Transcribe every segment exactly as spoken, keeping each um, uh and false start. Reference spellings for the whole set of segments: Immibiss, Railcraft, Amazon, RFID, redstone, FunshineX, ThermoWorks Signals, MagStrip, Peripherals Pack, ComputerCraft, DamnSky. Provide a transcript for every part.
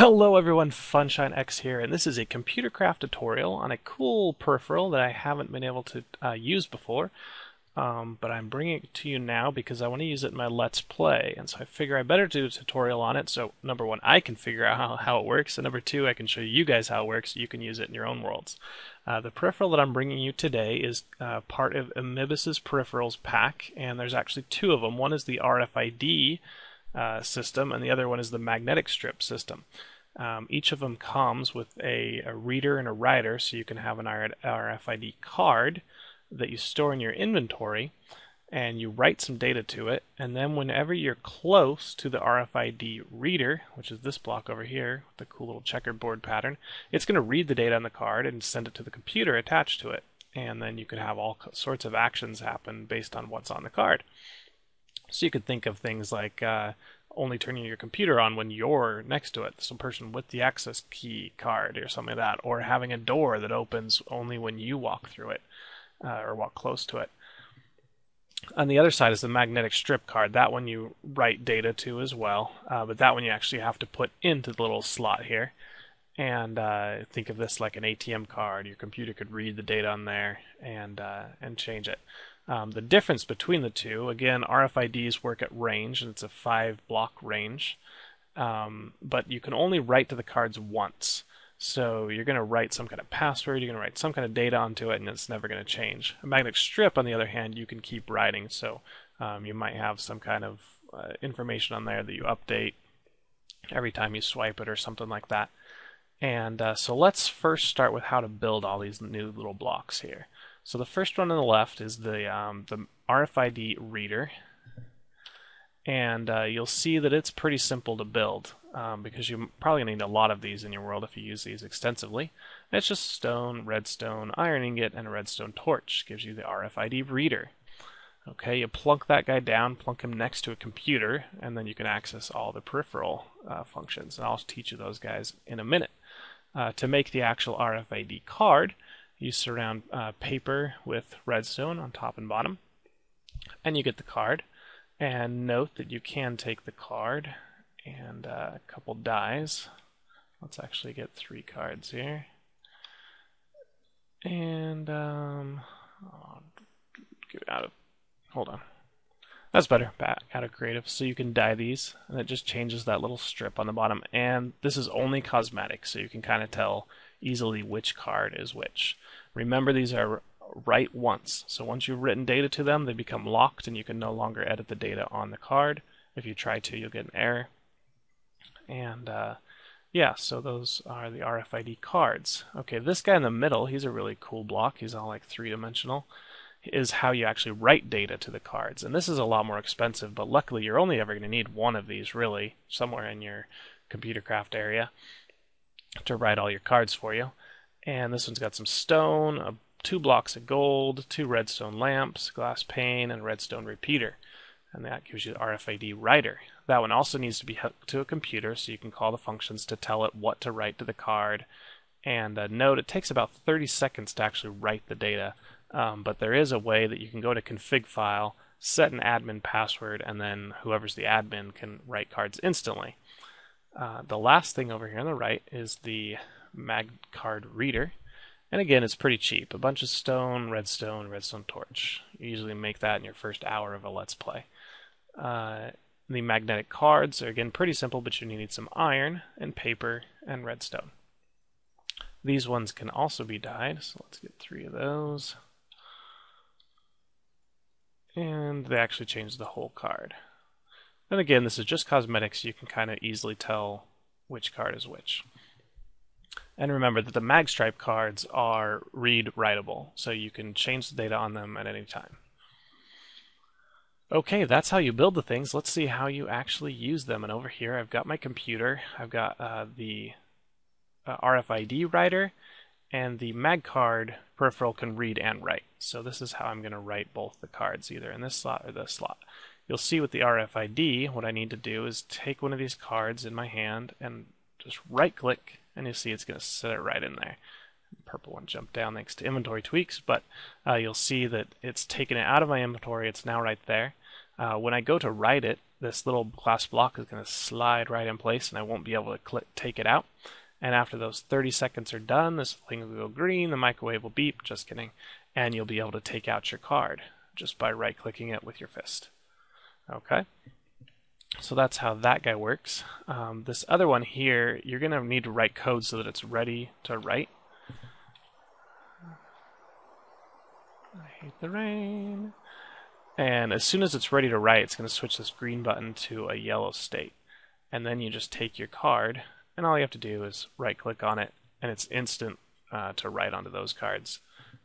Hello everyone, FunshineX here, and this is a ComputerCraft tutorial on a cool peripheral that I haven't been able to uh, use before, um, but I'm bringing it to you now because I want to use it in my Let's Play, and so I figure I better do a tutorial on it so, number one, I can figure out how, how it works, and number two, I can show you guys how it works so you can use it in your own worlds. Uh, the peripheral that I'm bringing you today is uh, part of Immibiss's Peripherals Pack, and there's actually two of them. One is the R F I D Uh, system, and the other one is the magnetic strip system. Um, each of them comes with a, a reader and a writer, so you can have an R F I D card that you store in your inventory, and you write some data to it, and then whenever you're close to the R F I D reader, which is this block over here, with the cool little checkerboard pattern, it's going to read the data on the card and send it to the computer attached to it, and then you can have all sorts of actions happen based on what's on the card. So you could think of things like uh, only turning your computer on when you're next to it, some person with the access key card or something like that, or having a door that opens only when you walk through it uh, or walk close to it. On the other side is the magnetic strip card. That one you write data to as well, uh, but that one you actually have to put into the little slot here. And uh, think of this like an A T M card. Your computer could read the data on there and uh, and change it. Um, the difference between the two, again, R F I Ds work at range, and it's a five block range, um, but you can only write to the cards once. So you're going to write some kind of password, you're going to write some kind of data onto it, and it's never going to change. A magnetic strip, on the other hand, you can keep writing, so um, you might have some kind of uh, information on there that you update every time you swipe it or something like that. And uh, so let's first start with how to build all these new little blocks here. So the first one on the left is the, um, the R F I D reader, and uh, you'll see that it's pretty simple to build um, because you probably need a lot of these in your world if you use these extensively. And it's just stone, redstone, iron ingot, and a redstone torch gives you the R F I D reader. Okay, you plunk that guy down, plunk him next to a computer, and then you can access all the peripheral uh, functions, and I'll teach you those guys in a minute. Uh, to make the actual R F I D card, you surround uh, paper with redstone on top and bottom, and you get the card. And note that you can take the card and uh, a couple dies. Let's actually get three cards here. And um, I'll get out of, hold on. That's better, back out of creative. So you can dye these, and it just changes that little strip on the bottom. And this is only cosmetic, so you can kind of tell easily which card is which. Remember, these are write once, so once you've written data to them, they become locked, and you can no longer edit the data on the card. If you try to, you'll get an error. And uh, yeah, so those are the R F I D cards. Okay, this guy in the middle, he's a really cool block. He's all like three-dimensional. Is how you actually write data to the cards, and this is a lot more expensive, but luckily you're only ever going to need one of these really somewhere in your ComputerCraft area to write all your cards for you. And this one's got some stone, uh, two blocks of gold, two redstone lamps, glass pane, and a redstone repeater, and that gives you the R F I D writer. That one also needs to be hooked to a computer, so you can call the functions to tell it what to write to the card. And uh, note, it takes about thirty seconds to actually write the data, um, but there is a way that you can go to config file, set an admin password, and then whoever's the admin can write cards instantly. Uh, the last thing over here on the right is the mag card reader, and again, it's pretty cheap. A bunch of stone, redstone, redstone torch. You usually make that in your first hour of a Let's Play. Uh, the magnetic cards are again pretty simple, but you need some iron and paper and redstone. These ones can also be dyed, so let's get three of those. And they actually change the whole card. And again, this is just cosmetics, so you can kind of easily tell which card is which. And remember that the MagStrip cards are read-writable, so you can change the data on them at any time. Okay, that's how you build the things. Let's see how you actually use them. And over here, I've got my computer, I've got uh, the Uh, R F I D writer, and the MagCard peripheral can read and write. So this is how I'm going to write both the cards, either in this slot or this slot. You'll see with the R F I D, what I need to do is take one of these cards in my hand and just right-click, and you'll see it's going to set it right in there. The purple one jumped down thanks to inventory tweaks, but uh, you'll see that it's taken it out of my inventory. It's now right there. Uh, when I go to write it, this little glass block is going to slide right in place and I won't be able to click, take it out. And after those thirty seconds are done, this thing will go green, the microwave will beep, just kidding, and you'll be able to take out your card just by right-clicking it with your fist. Okay, so that's how that guy works. Um, this other one here, you're going to need to write code so that it's ready to write. I hate the rain. And as soon as it's ready to write, it's going to switch this green button to a yellow state. And then you just take your card, and all you have to do is right-click on it, and it's instant uh, to write onto those cards.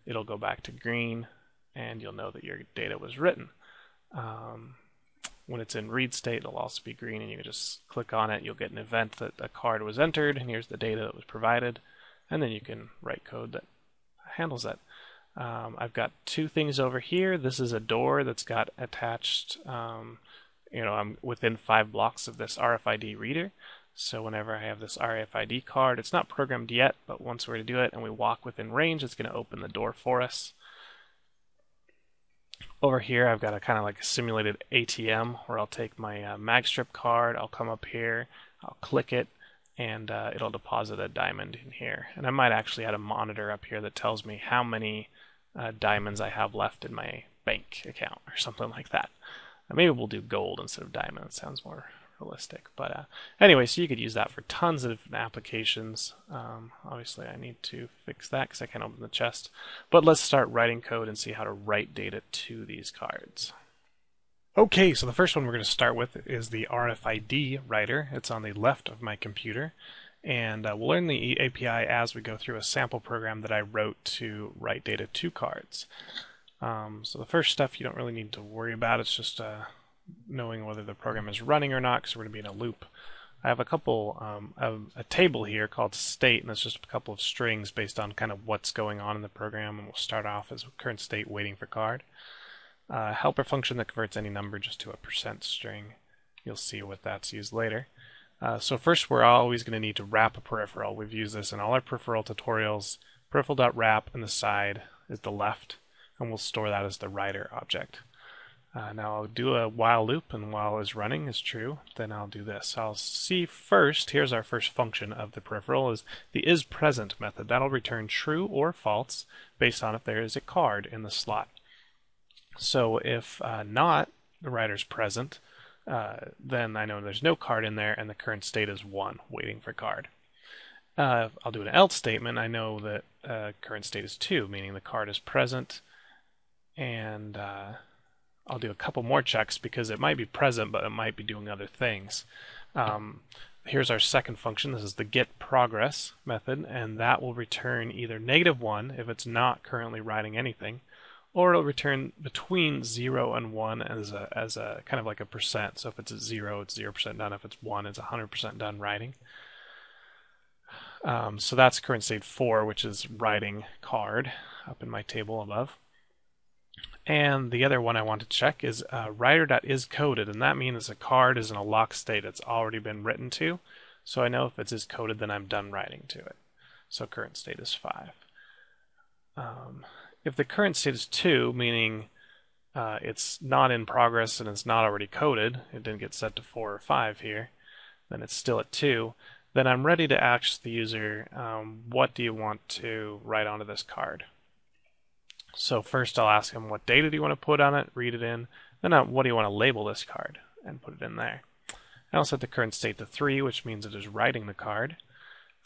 It'll go back to green, and you'll know that your data was written. Um, when it's in read state, it'll also be green, and you can just click on it. You'll get an event that a card was entered, and here's the data that was provided, and then you can write code that handles that. Um, I've got two things over here. This is a door that's got attached, um, you know, I'm within five blocks of this R F I D reader. So whenever I have this R F I D card, it's not programmed yet, but once we're to do it and we walk within range, it's going to open the door for us. Over here, I've got a kind of like a simulated A T M where I'll take my uh, MagStrip card, I'll come up here, I'll click it, and uh, it'll deposit a diamond in here. And I might actually add a monitor up here that tells me how many uh, diamonds I have left in my bank account or something like that. And maybe we'll do gold instead of diamond. It sounds more realistic. But uh, anyway, so you could use that for tons of different applications. Um, obviously, I need to fix that because I can't open the chest. But let's start writing code and see how to write data to these cards. Okay, so the first one we're going to start with is the R F I D writer. It's on the left of my computer, and uh, we'll learn the A P I as we go through a sample program that I wrote to write data to cards. Um, so the first stuff you don't really need to worry about. It's just uh, knowing whether the program is running or not, because we're going to be in a loop. I have a couple, um, a, a table here called state, and that's just a couple of strings based on kind of what's going on in the program, and we'll start off as current state waiting for card. A uh, helper function that converts any number just to a percent string. You'll see what that's used later. Uh, so first we're always going to need to wrap a peripheral. We've used this in all our peripheral tutorials. Peripheral.wrap and the side is the left, and we'll store that as the writer object. Uh, now I'll do a while loop, and while is running is true, then I'll do this. I'll see first, here's our first function of the peripheral, is the isPresent method. That'll return true or false based on if there is a card in the slot. So if uh, not, the writer's present, uh, then I know there's no card in there and the current state is one, waiting for card. Uh, I'll do an else statement. I know that uh, current state is two, meaning the card is present. And uh, I'll do a couple more checks because it might be present, but it might be doing other things. Um, here's our second function. This is the getProgress method, and that will return either negative one if it's not currently writing anything, or it'll return between zero and one as a, as a kind of like a percent. So if it's a zero, it's zero percent done. If it's one, it's one hundred percent done writing. Um, so that's current state four, which is writing card up in my table above. And the other one I want to check is uh, writer.isCoded, and that means a card is in a lock state. It's already been written to. So I know if it's isCoded, then I'm done writing to it. So current state is five. Um, If the current state is two, meaning uh, it's not in progress and it's not already coded, it didn't get set to four or five here, then it's still at two, then I'm ready to ask the user, um, what do you want to write onto this card? So first I'll ask him, what data do you want to put on it, read it in, then I'll, what do you want to label this card, and put it in there. And I'll set the current state to three, which means it is writing the card.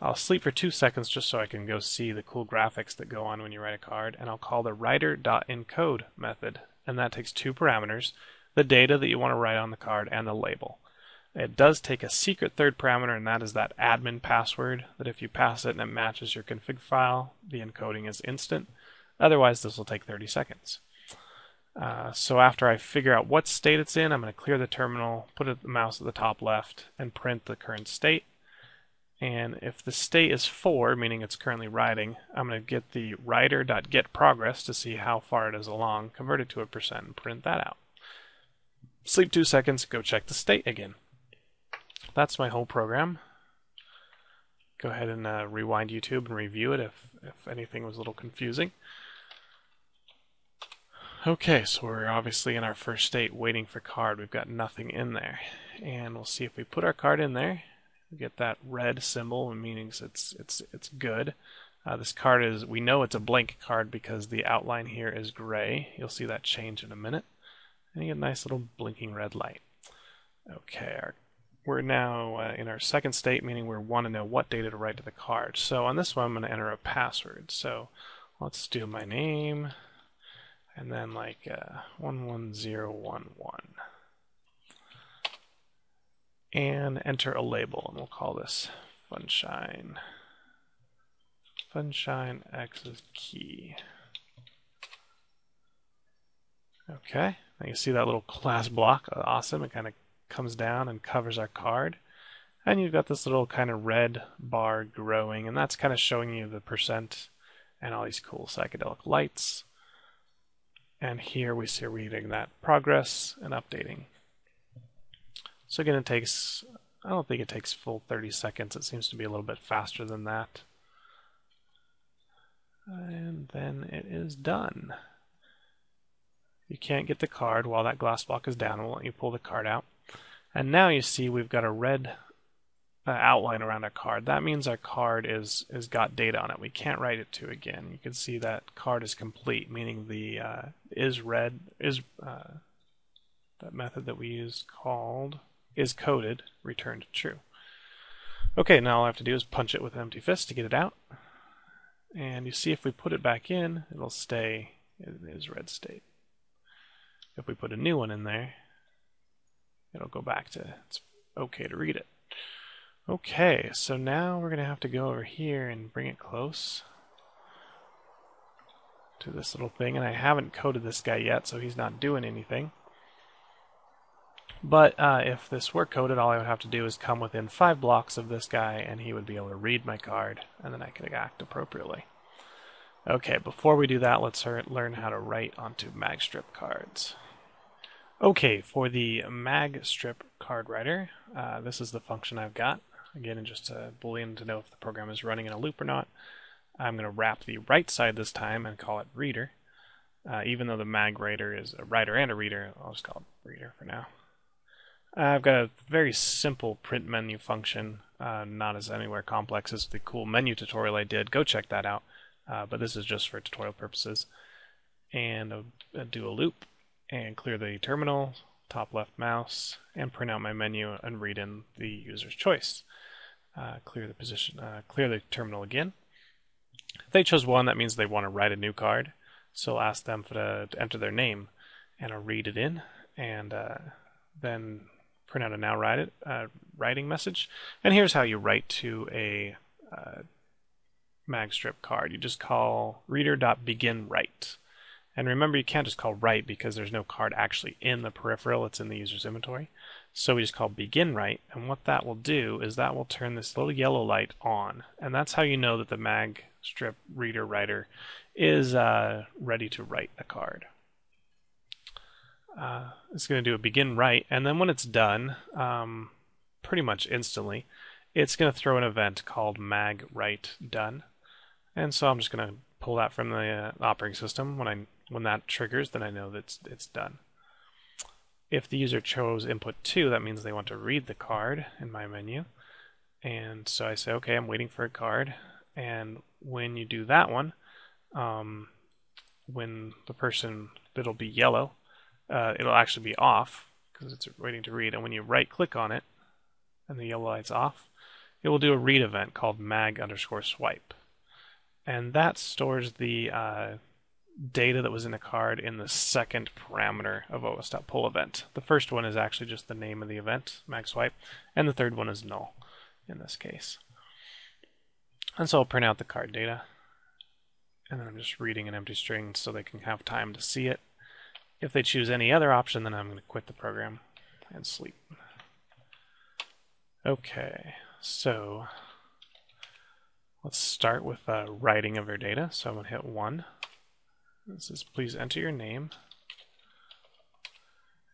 I'll sleep for two seconds just so I can go see the cool graphics that go on when you write a card, and I'll call the writer.encode method, and that takes two parameters, the data that you want to write on the card and the label. It does take a secret third parameter, and that is that admin password, that if you pass it and it matches your config file, the encoding is instant. Otherwise, this will take thirty seconds. Uh, so after I figure out what state it's in, I'm going to clear the terminal, put the mouse at the top left, and print the current state. And if the state is four, meaning it's currently writing, I'm going to get the writer.getProgress to see how far it is along, convert it to a percent, and print that out. Sleep two seconds, go check the state again. That's my whole program. Go ahead and uh, rewind YouTube and review it if, if anything was a little confusing. Okay, so we're obviously in our first state waiting for card. We've got nothing in there. And we'll see if we put our card in there, we get that red symbol, meaning it's it's it's good. Uh, this card is, we know it's a blank card because the outline here is gray. You'll see that change in a minute. And you get a nice little blinking red light. Okay, our, we're now uh, in our second state, meaning we want to know what data to write to the card. So on this one, I'm going to enter a password. So let's do my name. And then like uh, one one zero one one. And enter a label, and we'll call this Funshine. FunshineX's key. Okay, now you see that little glass block, awesome. It kind of comes down and covers our card. And you've got this little kind of red bar growing, and that's kind of showing you the percent and all these cool psychedelic lights. And here we see reading that progress and updating. So again, it takes, I don't think it takes full thirty seconds. It seems to be a little bit faster than that. And then it is done. You can't get the card while that glass block is down. We'll let you pull the card out. And now you see we've got a red uh, outline around our card. That means our card is, is got data on it. We can't write it to again. You can see that card is complete, meaning the uh, is read, is uh, that method that we use called is coded, returned true. Okay, now all I have to do is punch it with an empty fist to get it out. And you see if we put it back in, it'll stay in its red state. If we put a new one in there, it'll go back to it's okay to read it. Okay, so now we're going to have to go over here and bring it close to this little thing. And I haven't coded this guy yet, so he's not doing anything. But uh, if this were coded, all I would have to do is come within five blocks of this guy, and he would be able to read my card, and then I could act appropriately. Okay, before we do that, let's learn how to write onto MagStrip cards. Okay, for the MagStrip card writer, uh, this is the function I've got. Again, just a boolean to know if the program is running in a loop or not. I'm going to wrap the right side this time and call it reader. Uh, even though the mag writer is a writer and a reader, I'll just call it reader for now. I've got a very simple print menu function, uh, not as anywhere complex as the cool menu tutorial I did. Go check that out, uh, but this is just for tutorial purposes. And I'll, I'll do a loop and clear the terminal, top left mouse, and print out my menu and read in the user's choice. Uh, clear the position, uh, clear the terminal again. If they chose one, that means they want to write a new card, so I'll ask them for the, to enter their name, and I'll read it in, and uh, then print out a now write it, uh, writing message. And here's how you write to a uh, MagStrip card. You just call reader.beginWrite. And remember, you can't just call write because there's no card actually in the peripheral. It's in the user's inventory. So we just call beginWrite. And what that will do is that will turn this little yellow light on. And that's how you know that the MagStrip reader writer is uh, ready to write a card. Uh, it's going to do a begin write, and then when it's done, um, pretty much instantly, it's going to throw an event called mag write done. And so I'm just going to pull that from the uh, operating system. When I when that triggers, then I know that it's, it's done. If the user chose input two, that means they want to read the card in my menu. And so I say, okay, I'm waiting for a card. And when you do that one, um, when the person, it'll be yellow. Uh, it'll actually be off because it's waiting to read, and when you right click on it and the yellow light's off, it will do a read event called mag underscore swipe, and that stores the uh, data that was in the card in the second parameter of O S.pull event. The first one is actually just the name of the event, mag swipe, and the third one is null in this case. And so I'll print out the card data, and then I'm just reading an empty string so they can have time to see it. If they choose any other option, then I'm going to quit the program and sleep. Okay, so let's start with uh, writing of our data. So I'm going to hit one. This is please enter your name.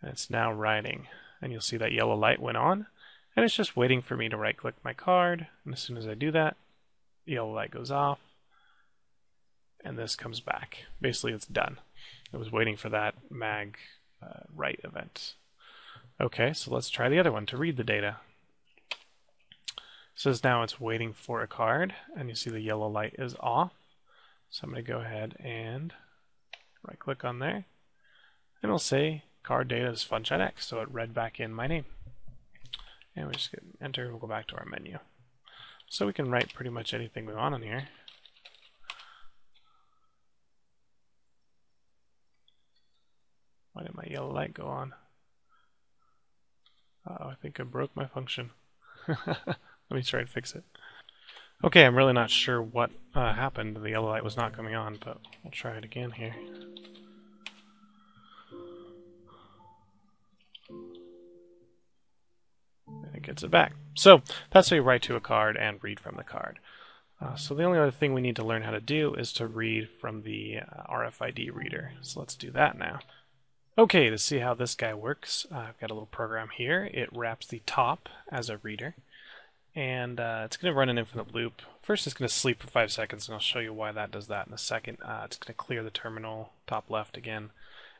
And it's now writing. And you'll see that yellow light went on. And it's just waiting for me to right click my card. And as soon as I do that, the yellow light goes off. And this comes back. Basically, it's done. I was waiting for that mag uh, write event. Okay, so let's try the other one to read the data. It says now it's waiting for a card, and you see the yellow light is off. So I'm going to go ahead and right click on there, and it'll say card data is FunshineX, so it read back in my name. And we just get enter, we'll go back to our menu. So we can write pretty much anything we want on here. Why did my yellow light go on? Uh-oh, I think I broke my function. Let me try and fix it. Okay, I'm really not sure what uh, happened. The yellow light was not coming on, but we'll try it again here. And it gets it back. So that's how you write to a card and read from the card. Uh, so the only other thing we need to learn how to do is to read from the uh, R F I D reader. So let's do that now. Okay, to see how this guy works, uh, I've got a little program here. It wraps the top as a reader, and uh, it's going to run an infinite loop. First, it's going to sleep for five seconds, and I'll show you why that does that in a second. Uh, it's going to clear the terminal, top left again,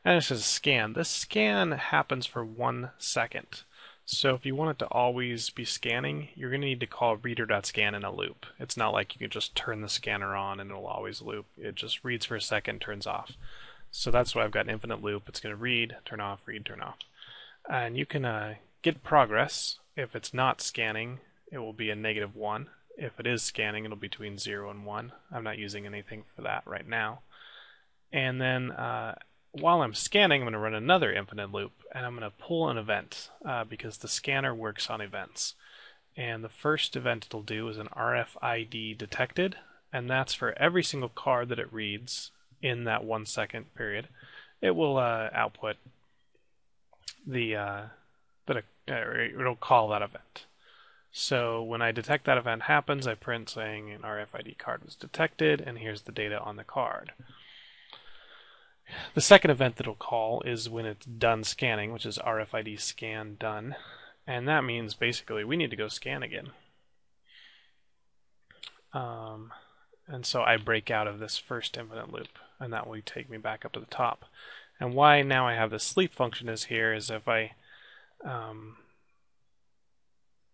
and it says scan. This scan happens for one second. So if you want it to always be scanning, you're going to need to call reader.scan in a loop. It's not like you can just turn the scanner on and it'll always loop. It just reads for a second, turns off. So that's why I've got an infinite loop. It's going to read, turn off, read, turn off. And you can uh, get progress. If it's not scanning, it will be a negative one. If it is scanning, it'll be between zero and one. I'm not using anything for that right now. And then uh, while I'm scanning, I'm going to run another infinite loop, and I'm going to pull an event uh, because the scanner works on events. And the first event it'll do is an R F I D detected, and that's for every single card that it reads in that one second period. It will uh, output the uh, that a, it'll call that event. So when I detect that event happens, I print saying an R F I D card was detected, and here's the data on the card. The second event that it'll call is when it's done scanning, which is R F I D scan done, and that means basically we need to go scan again. Um, and so I break out of this first infinite loop, and that will take me back up to the top. And why now I have the sleep function is here is if I um,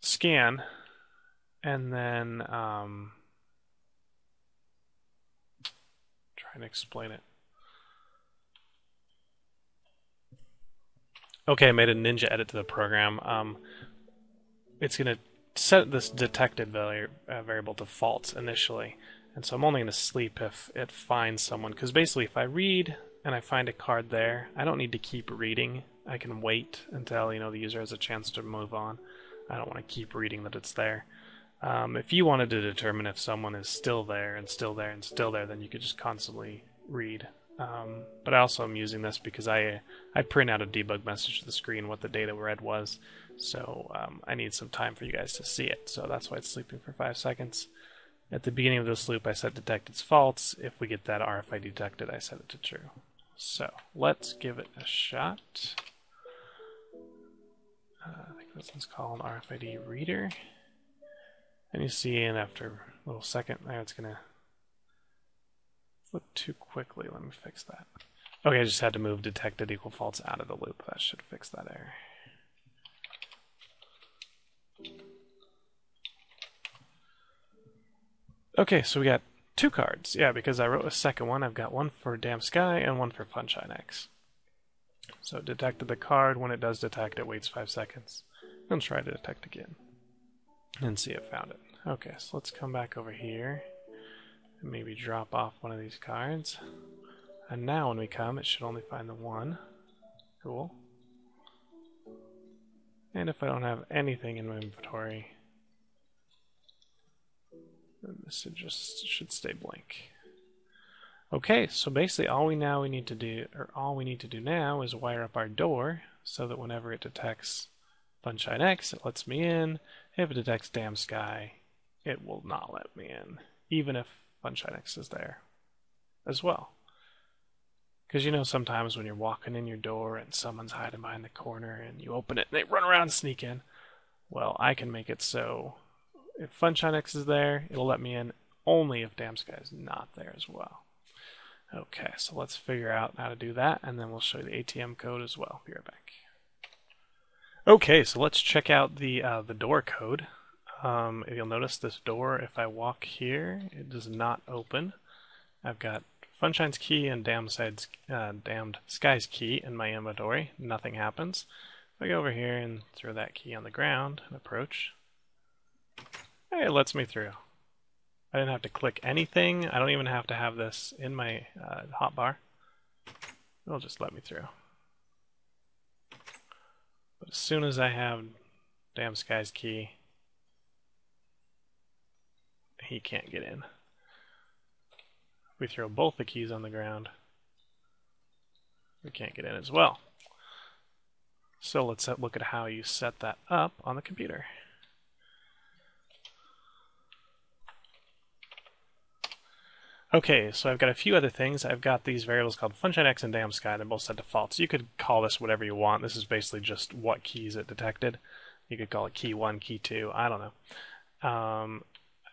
scan and then um, try and explain it. Okay, I made a ninja edit to the program. Um, it's going to set this detected value, uh, variable to false initially. And so I'm only going to sleep if it finds someone, because basically if I read and I find a card there, I don't need to keep reading. I can wait until, you know, the user has a chance to move on. I don't want to keep reading that it's there. Um, if you wanted to determine if someone is still there and still there and still there, then you could just constantly read. Um, but I also am using this because I I print out a debug message to the screen what the data read was, so um, I need some time for you guys to see it. So that's why it's sleeping for five seconds. At the beginning of this loop, I set detect as false. If we get that R F I D detected, I set it to true. So let's give it a shot. Uh, I think this one's called an R F I D reader. And you see, and after a little second there, it's gonna flip too quickly. Let me fix that. Okay, I just had to move detected equal false out of the loop. That should fix that error. Okay, so we got two cards. Yeah, because I wrote a second one. I've got one for DamnSky and one for FunshineX. So it detected the card. When it does detect, it waits five seconds. Then try to detect again and see if it found it. Okay, so let's come back over here. Maybe drop off one of these cards, and now when we come, it should only find the one. Cool. And if I don't have anything in my inventory, then this should just should stay blank. Okay, so basically all we now we need to do, or all we need to do now, is wire up our door so that whenever it detects FunshineX, it lets me in. If it detects DamnSky, it will not let me in, even if FunshineX is there as well. Because you know sometimes when you're walking in your door and someone's hiding behind the corner and you open it and they run around and sneak in. Well, I can make it so if FunshineX is there, it'll let me in only if DamnSky is not there as well. Okay, so let's figure out how to do that, and then we'll show you the A T M code as well. Be right back. Okay, so let's check out the uh, the door code. Um, you'll notice this door, if I walk here, it does not open. I've got Funshine's key and DamnSky's, uh, DamnSky's key in my inventory. Nothing happens. If I go over here and throw that key on the ground and approach, hey, it lets me through. I didn't have to click anything. I don't even have to have this in my uh, hotbar. It'll just let me through. But as soon as I have DamnSky's key, he can't get in. We throw both the keys on the ground, we can't get in as well. So let's look at how you set that up on the computer. Okay, so I've got a few other things. I've got these variables called FunshineX and DamnSky. They're both set to false. You could call this whatever you want. This is basically just what keys it detected. You could call it key one, key two, I don't know. Um,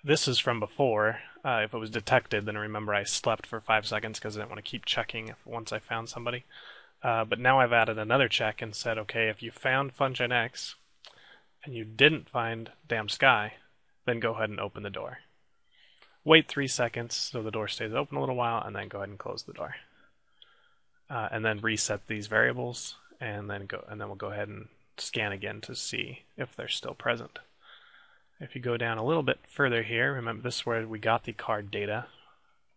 this is from before. Uh, if it was detected, then remember I slept for five seconds because I didn't want to keep checking if, once I found somebody. Uh, but now I've added another check and said, okay, if you found FunshineX and you didn't find DamnSky, then go ahead and open the door. Wait three seconds so the door stays open a little while, and then go ahead and close the door. Uh, and then reset these variables, and then go and then we'll go ahead and scan again to see if they're still present. If you go down a little bit further here, remember this is where we got the card data,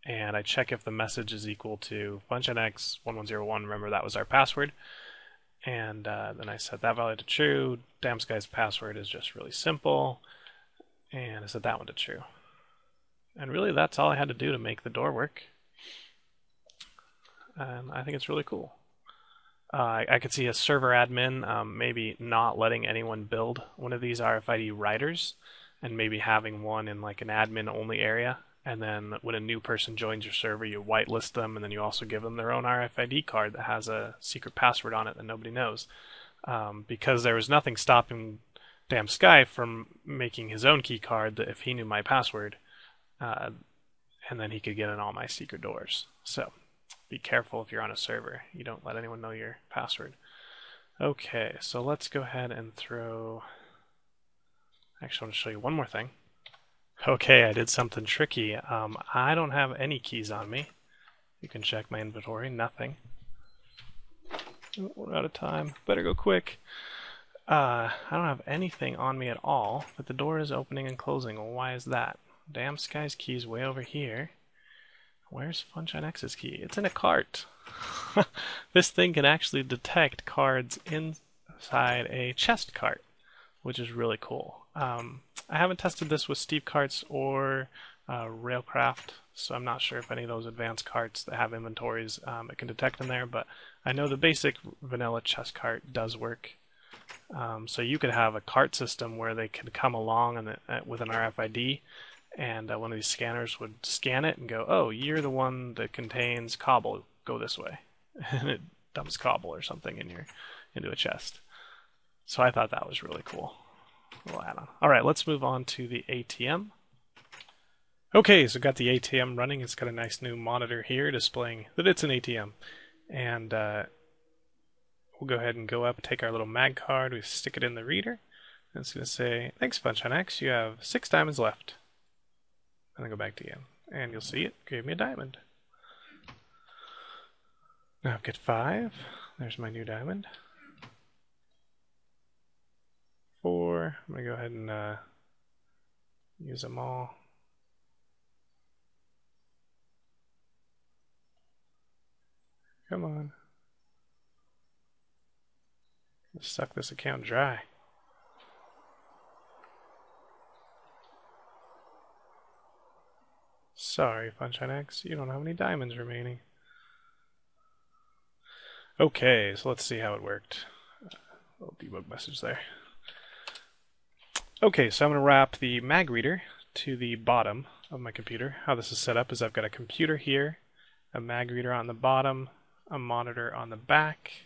and I check if the message is equal to FunshineX one one zero one. Remember that was our password, and uh, then I set that value to true. DamnSky's password is just really simple, and I set that one to true. And really, that's all I had to do to make the door work. And I think it's really cool. Uh, I, I could see a server admin um, maybe not letting anyone build one of these R F I D writers, and maybe having one in like an admin-only area. And then when a new person joins your server, you whitelist them, and then you also give them their own R F I D card that has a secret password on it that nobody knows. Um, because there was nothing stopping DamnSky from making his own key card that if he knew my password, Uh, and then he could get in all my secret doors. So be careful if you're on a server. You don't let anyone know your password. Okay, so let's go ahead and throw... Actually, I want to show you one more thing. Okay, I did something tricky. Um, I don't have any keys on me. You can check my inventory, nothing. Oh, we're out of time. Better go quick. Uh, I don't have anything on me at all, but the door is opening and closing. Well, why is that? DamnSky's key is way over here. Where's FunshineX's key? It's in a cart. This thing can actually detect cards inside a chest cart, which is really cool. Um, I haven't tested this with Steve carts or uh, Railcraft, so I'm not sure if any of those advanced carts that have inventories um, it can detect them there, but I know the basic vanilla chest cart does work. Um, so you could have a cart system where they could come along and uh, with an R F I D, and uh, one of these scanners would scan it and go, oh, you're the one that contains cobble, go this way. And it dumps cobble or something in your, into a chest. So I thought that was really cool. Little add-on. All right, let's move on to the A T M. Okay, so got the A T M running. It's got a nice new monitor here displaying that it's an A T M. And uh, we'll go ahead and go up, take our little mag card, we stick it in the reader. And it's going to say, thanks, FunshineX, you have six diamonds left. And then go back to you, and you'll see it gave me a diamond. Now I've got five. There's my new diamond. Four. I'm gonna go ahead and uh, use them all. Come on. Let's suck this account dry. Sorry, FunshineX, you don't have any diamonds remaining. Okay, so let's see how it worked. A little debug message there. Okay, so I'm going to wrap the mag reader to the bottom of my computer. How this is set up is I've got a computer here, a mag reader on the bottom, a monitor on the back,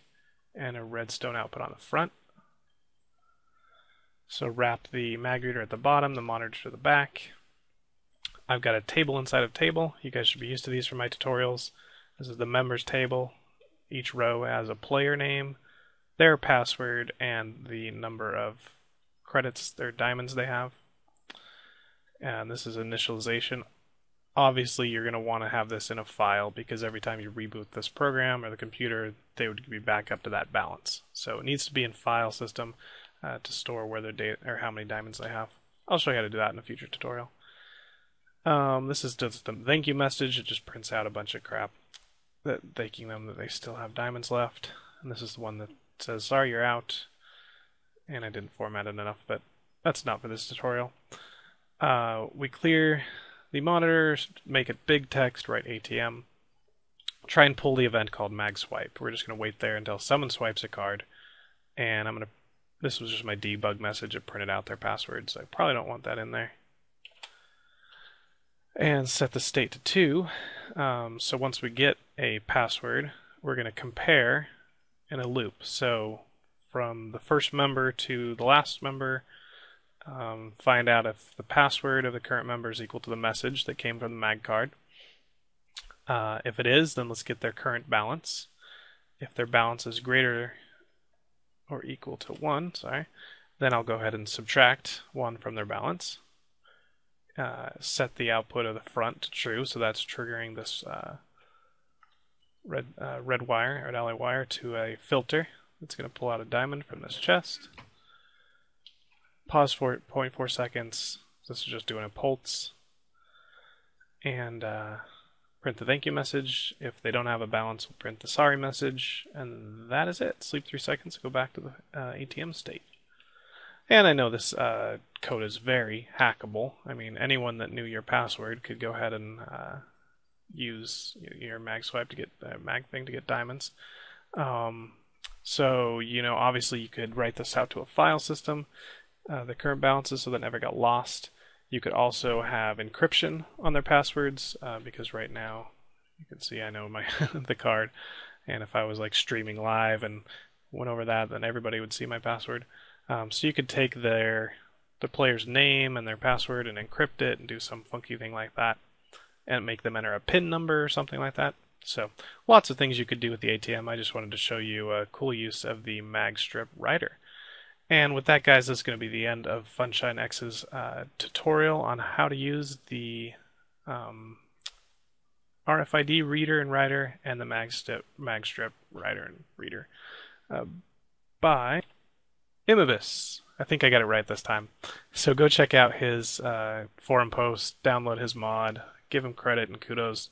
and a redstone output on the front. So wrap the mag reader at the bottom, the monitor to the back. I've got a table inside of table. You guys should be used to these from my tutorials. This is the members table. Each row has a player name, their password, and the number of credits or diamonds they have. And this is initialization. Obviously, you're going to want to have this in a file because every time you reboot this program or the computer, they would be back up to that balance. So it needs to be in file system uh, to store where their data or how many diamonds they have. I'll show you how to do that in a future tutorial. Um, this is just the thank you message. It just prints out a bunch of crap that thanking them that they still have diamonds left. And this is the one that says, sorry, you're out. And I didn't format it enough, but that's not for this tutorial. Uh, we clear the monitor, make it big text, write A T M. Try and pull the event called MagSwipe. We're just going to wait there until someone swipes a card. And I'm going to, this was just my debug message. It printed out their password, so I probably don't want that in there. And set the state to two. Um, so once we get a password, we're going to compare in a loop. So from the first member to the last member, Um, find out if the password of the current member is equal to the message that came from the mag card. Uh, if it is, then let's get their current balance. If their balance is greater or equal to one, sorry, then I'll go ahead and subtract one from their balance. Uh, set the output of the front to true, so that's triggering this uh, red uh, red wire, red alley wire, to a filter that's going to pull out a diamond from this chest. Pause for zero point four seconds. This is just doing a pulse. And uh, print the thank you message. If they don't have a balance, we'll print the sorry message. And that is it. Sleep three seconds, go back to the uh, A T M state. And I know this uh, code is very hackable. I mean, anyone that knew your password could go ahead and uh, use your mag swipe to get uh, mag thing to get diamonds. Um, so, you know, obviously you could write this out to a file system. Uh, the current balances so that never got lost. You could also have encryption on their passwords uh, because right now you can see I know my the card, and if I was like streaming live and went over that, then everybody would see my password. Um, so you could take their the player's name and their password and encrypt it and do some funky thing like that and make them enter a PIN number or something like that. So lots of things you could do with the A T M. I just wanted to show you a cool use of the MagStrip writer. And with that, guys, this is going to be the end of FunshineX's uh, tutorial on how to use the um, R F I D reader and writer and the MagStrip, MagStrip writer and reader uh, by Immibiss. I think I got it right this time. So go check out his uh, forum post, download his mod, give him credit and kudos.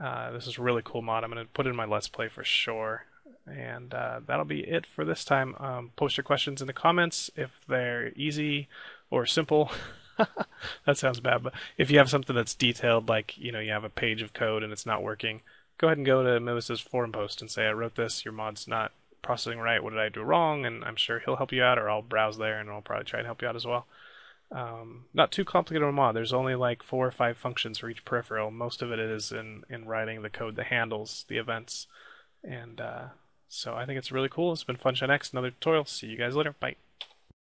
Uh, this is a really cool mod. I'm going to put it in my Let's Play for sure. And uh, that'll be it for this time. Um, post your questions in the comments if they're easy or simple. That sounds bad, but if you have something that's detailed, like you know you have a page of code and it's not working, go ahead and go to Immibiss's forum post and say, I wrote this, your mod's not processing right, what did I do wrong? And I'm sure he'll help you out, or I'll browse there and I'll probably try and help you out as well. Um, not too complicated of a mod. There's only like four or five functions for each peripheral. Most of it is in, in writing the code that handles the events. And uh, so I think it's really cool. It's been FunshineX, another tutorial. See you guys later. Bye.